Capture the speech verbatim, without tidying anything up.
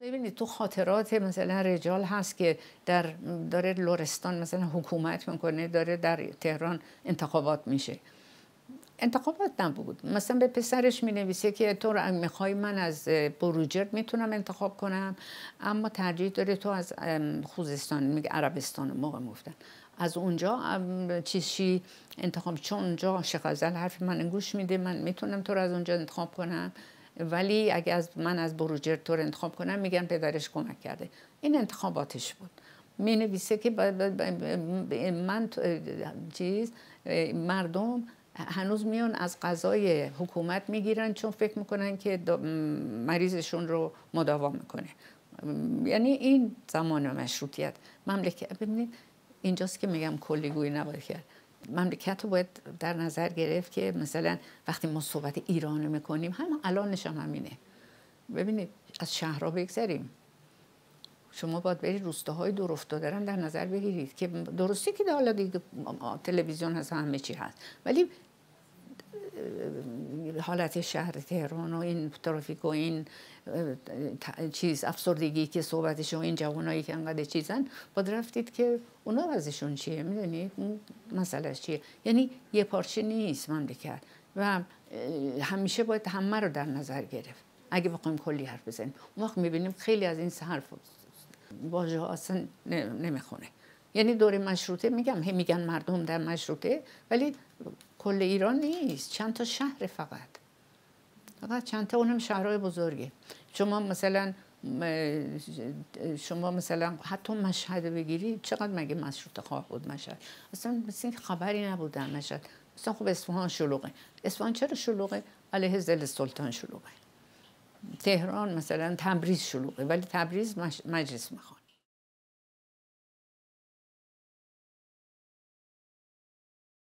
ببینید تو خاطرات مثلا رجال هست که در داره لرستان مثلا حکومت میکنه، داره در تهران انتخابات میشه، انتخابات نبود، مثلا به پسرش مینویسه که تو رو میخوای من از بروجرد میتونم انتخاب کنم، اما ترجیح داره تو از خوزستان، میگه عربستان موقع مفتن، از اونجا چیزی انتخاب، چون اونجا شیخ ازل حرف من گوش میده، من میتونم تو رو از اونجا انتخاب کنم، ولی اگه از من از بروجرد تو رو انتخاب کنم میگن پدرش کمک کرده. این انتخاباتش بود. می نویسه که با با با من چیز مردم هنوز میان از غذای حکومت میگیرن چون فکر میکنن که مریضشون رو مداوا میکنه. یعنی این زمان مشروطیت مملکت. ببینید اینجاست که میگم کلیگویی نباید کرد. مملکت رو باید در نظر گرفت که مثلا وقتی ما صحبت ایران رو میکنیم، همه الانش هم همینه. ببینید از شهرها بگذریم، شما باید برید روستاهای دور افتاده در نظر بگیرید که درستی که حالا دیگه تلویزیون هست، همه چی هست، ولی حالت شهر تهران و این ترافیک و این چیز افسردگی که صحبتش و این جوانایی که انقدر چیزن، باید رفتید که اونا وضعشون چیه، میدونید مسئلهش چیه. یعنی یه پارچه نیست مملکت و همیشه باید همه رو در نظر گرفت. اگه بخوایم کلی حرف بزنیم اون وقت میبینیم خیلی از این حرف واژه ها اصلا نمیخونه. یعنی دوره مشروطه میگم هی میگن مردم در مشروطه، ولی کل ایران نیست، چند تا شهر فقط فقط چند تا، اونم شهرهای بزرگه. شما مثلا شما مثلا حتی مشهد بگیری، چقدر مگه مشروطه خواه بود مشهد؟ اصلا مثل خبری نبود در مشهد. مثلا خب اصفهان شلوغه. اصفهان چرا شلوغه؟ علیه ذل سلطان شلوغه. تهران مثلا تبریز شلوغه، ولی تبریز مجلس میخواد.